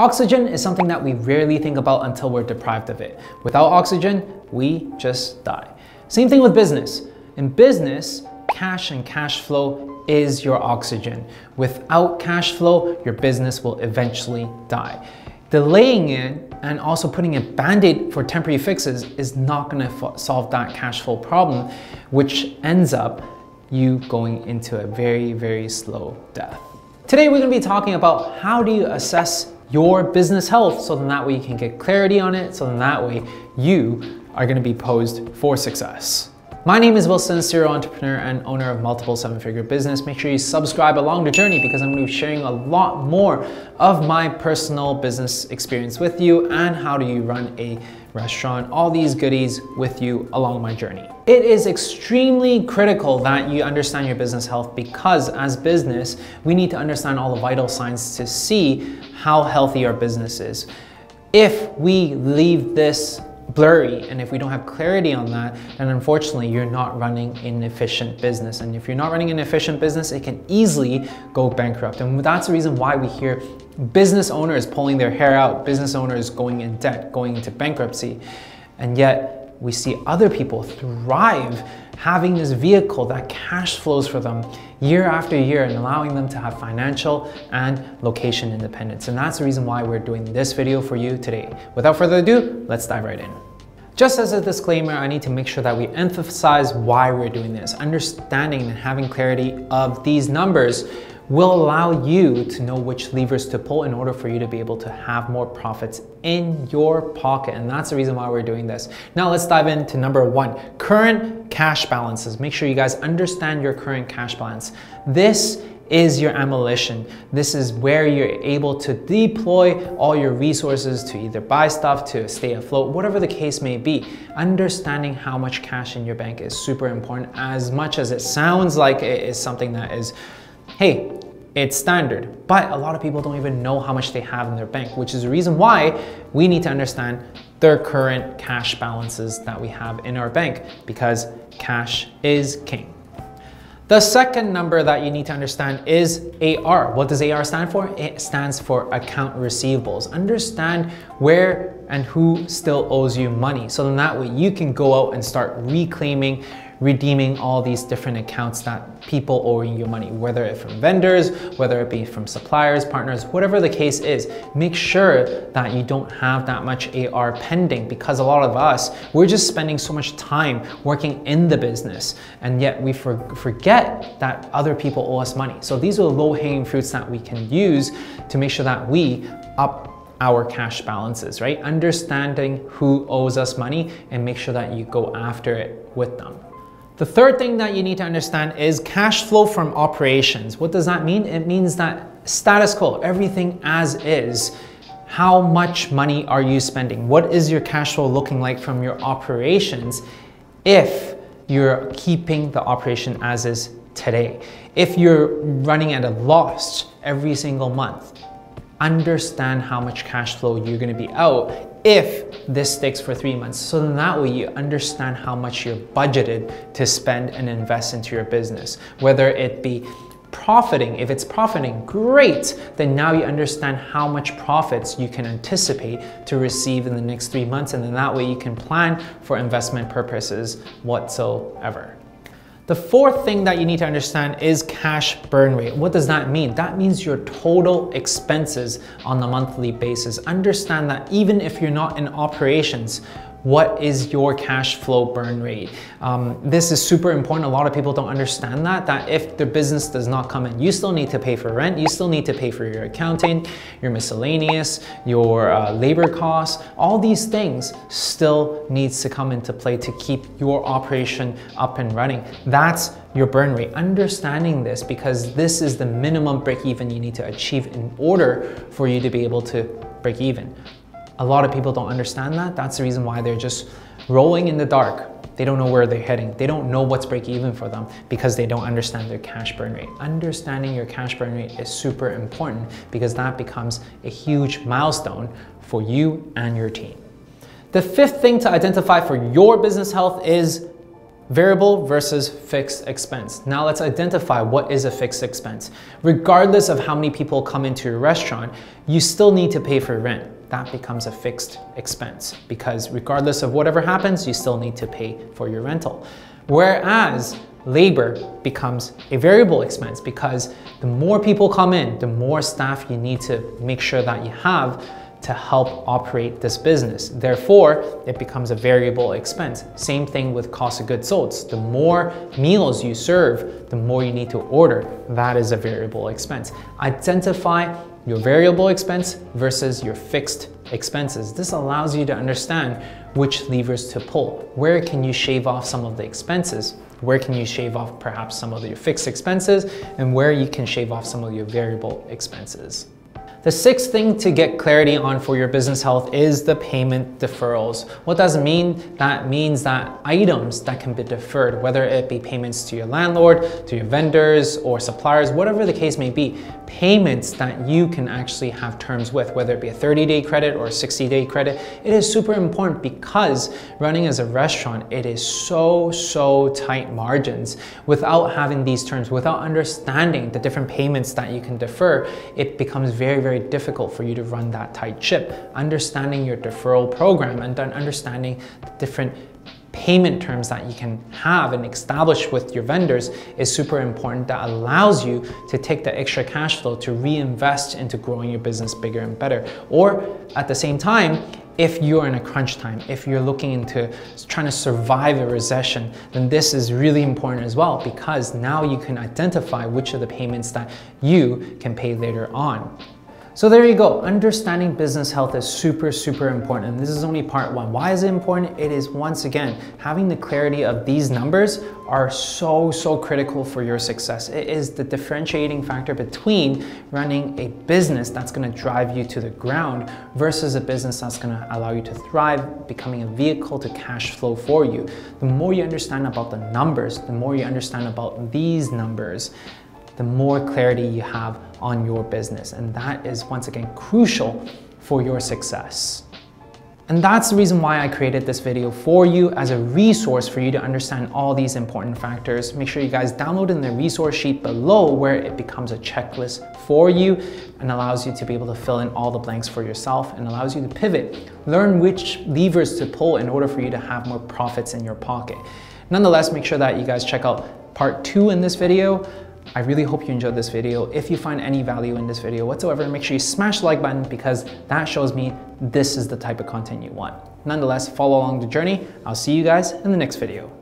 Oxygen is something that we rarely think about until we're deprived of it. Without oxygen, we just die. Same thing with business. In business, cash and cash flow is your oxygen. Without cash flow, your business will eventually die. Delaying it and also putting a band-aid for temporary fixes is not going to solve that cash flow problem, which ends up you going into a very, very slow death. Today, we're going to be talking about how do you assess your business health so then that way you can get clarity on it, so then that way you are going to be posed for success. My name is Wilson, serial entrepreneur and owner of multiple seven-figure business. Make sure you subscribe along the journey because I'm going to be sharing a lot more of my personal business experience with you and how do you run a restaurant, all these goodies with you along my journey. It is extremely critical that you understand your business health because as business, we need to understand all the vital signs to see how healthy our business is. If we leave this blurry and if we don't have clarity on that, then unfortunately you're not running an efficient business, and if you're not running an efficient business, it can easily go bankrupt. And that's the reason why we hear business owners pulling their hair out, business owners going in debt, going into bankruptcy, and yet we see other people thrive having this vehicle that cash flows for them year after year and allowing them to have financial and location independence. And that's the reason why we're doing this video for you today. Without further ado, let's dive right in. Just as a disclaimer, I need to make sure that we emphasize why we're doing this. Understanding and having clarity of these numbers will allow you to know which levers to pull in order for you to be able to have more profits in your pocket. And that's the reason why we're doing this. Now let's dive into number one, current cash balances. Make sure you guys understand your current cash balance. This is your ammunition. This is where you're able to deploy all your resources to either buy stuff, to stay afloat, whatever the case may be. Understanding how much cash in your bank is super important. As much as it sounds like it is something that is, hey, it's standard, but a lot of people don't even know how much they have in their bank, which is the reason why we need to understand their current cash balances that we have in our bank, because cash is king. The second number that you need to understand is AR. What does AR stand for? It stands for account receivables. Understand where and who still owes you money. So then that way you can go out and start reclaiming, redeeming all these different accounts that people owe you money, whether it's from vendors, whether it be from suppliers, partners, whatever the case is. Make sure that you don't have that much AR pending, because a lot of us, we're just spending so much time working in the business and yet we forget that other people owe us money. So these are low-hanging fruits that we can use to make sure that we up our cash balances, right? Understanding who owes us money and make sure that you go after it with them. The third thing that you need to understand is cash flow from operations. What does that mean? It means that status quo, everything as is. How much money are you spending? What is your cash flow looking like from your operations if you're keeping the operation as is today? If you're running at a loss every single month, understand how much cash flow you're gonna be out if this sticks for 3 months. So then that way you understand how much you're budgeted to spend and invest into your business. Whether it be profiting, if it's profiting, great. Then now you understand how much profits you can anticipate to receive in the next 3 months. And then that way you can plan for investment purposes whatsoever. The fourth thing that you need to understand is cash burn rate. What does that mean? That means your total expenses on a monthly basis. Understand that even if you're not in operations, what is your cash flow burn rate? This is super important. A lot of people don't understand that if their business does not come in, you still need to pay for rent, you still need to pay for your accounting, your miscellaneous, your labor costs, all these things still needs to come into play to keep your operation up and running. That's your burn rate. Understanding this, because this is the minimum break even you need to achieve in order for you to be able to break even. A lot of people don't understand that. That's the reason why they're just rolling in the dark. They don't know where they're heading. They don't know what's break even for them because they don't understand their cash burn rate. Understanding your cash burn rate is super important because that becomes a huge milestone for you and your team. The fifth thing to identify for your business health is Variable versus fixed expense. Now let's identify what is a fixed expense. Regardless of how many people come into your restaurant, you still need to pay for rent. That becomes a fixed expense because regardless of whatever happens, you still need to pay for your rental. Whereas labor becomes a variable expense because the more people come in, the more staff you need to make sure that you have to help operate this business. Therefore, it becomes a variable expense. Same thing with cost of goods sold. The more meals you serve, the more you need to order. That is a variable expense. Identify your variable expense versus your fixed expenses. This allows you to understand which levers to pull. Where can you shave off some of the expenses? Where can you shave off perhaps some of your fixed expenses and where you can shave off some of your variable expenses. The sixth thing to get clarity on for your business health is the payment deferrals. What does it mean? That means that items that can be deferred, whether it be payments to your landlord, to your vendors or suppliers, whatever the case may be, payments that you can actually have terms with, whether it be a 30-day credit or a 60-day credit. It is super important because running as a restaurant, it is so tight margins. Without having these terms, without understanding the different payments that you can defer, it becomes very difficult for you to run that tight ship. Understanding your deferral program and then understanding the different payment terms that you can have and establish with your vendors is super important. That allows you to take the extra cash flow to reinvest into growing your business bigger and better. Or at the same time, if you're in a crunch time, if you're looking into trying to survive a recession, then this is really important as well because now you can identify which of the payments that you can pay later on. So there you go. Understanding business health is super important. And this is only part one. Why is it important? It is once again, having the clarity of these numbers are so critical for your success. It is the differentiating factor between running a business that's going to drive you to the ground versus a business that's going to allow you to thrive, becoming a vehicle to cash flow for you. The more you understand about the numbers, the more you understand about these numbers, the more clarity you have on your business. And that is once again crucial for your success. And that's the reason why I created this video for you as a resource for you to understand all these important factors. Make sure you guys download in the resource sheet below where it becomes a checklist for you and allows you to be able to fill in all the blanks for yourself and allows you to pivot, learn which levers to pull in order for you to have more profits in your pocket. Nonetheless, make sure that you guys check out part two in this video. I really hope you enjoyed this video. If you find any value in this video whatsoever, make sure you smash the like button because that shows me this is the type of content you want. Nonetheless, follow along the journey. I'll see you guys in the next video.